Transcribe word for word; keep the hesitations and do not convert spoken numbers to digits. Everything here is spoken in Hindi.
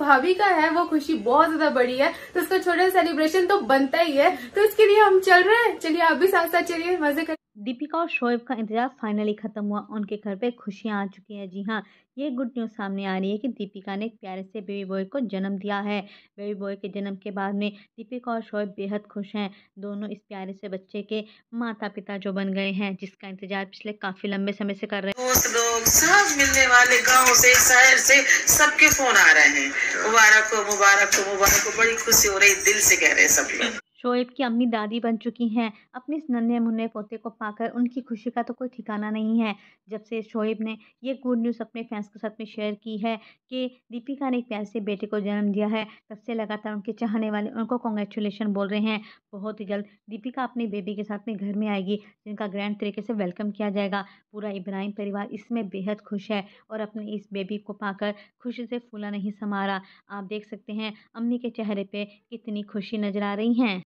भाभी का है वो खुशी बहुत ज्यादा बड़ी है, तो उसका छोटा सेलिब्रेशन तो बनता ही है, तो इसके लिए हम चल रहे हैं। चलिए आप भी साथ साथ चलिए, मजे कर। दीपिका और शोएब का इंतजार फाइनली खत्म हुआ, उनके घर पे खुशियां आ चुकी हैं। जी हाँ, ये गुड न्यूज़ सामने आ रही है कि दीपिका ने प्यारे से बेबी बॉय को जन्म दिया है। बेबी बॉय के जन्म के बाद में दीपिका और शोएब बेहद खुश हैं। दोनों इस प्यारे से बच्चे के माता पिता जो बन गए हैं, जिसका इंतजार पिछले काफी लंबे समय से कर रहे हैं। दोस्त लोग सब मिलने वाले गाँव से शहर से सबके फोन आ रहे हैं, मुबारक हो मुबारक हो मुबारक हो, बड़ी खुशी हो रही, दिल से कह रहे हैं सब लोग। शोएब की अम्मी दादी बन चुकी हैं। अपने इस नन्हे मुन्ने पोते को पाकर उनकी खुशी का तो कोई ठिकाना नहीं है। जब से शोएब ने ये गुड न्यूज़ अपने फैंस के साथ में शेयर की है कि दीपिका ने एक प्यारे से बेटे को जन्म दिया है, तब से लगातार उनके चाहने वाले उनको कॉन्ग्रेचुलेशन बोल रहे हैं। बहुत ही जल्द दीपिका अपने बेबी के साथ में घर में आएगी, जिनका ग्रैंड तरीके से वेलकम किया जाएगा। पूरा इब्राहिम परिवार इसमें बेहद खुश है और अपने इस बेबी को पाकर खुशी से फूला नहीं समा रहा। आप देख सकते हैं अम्मी के चेहरे पर कितनी खुशी नजर आ रही हैं।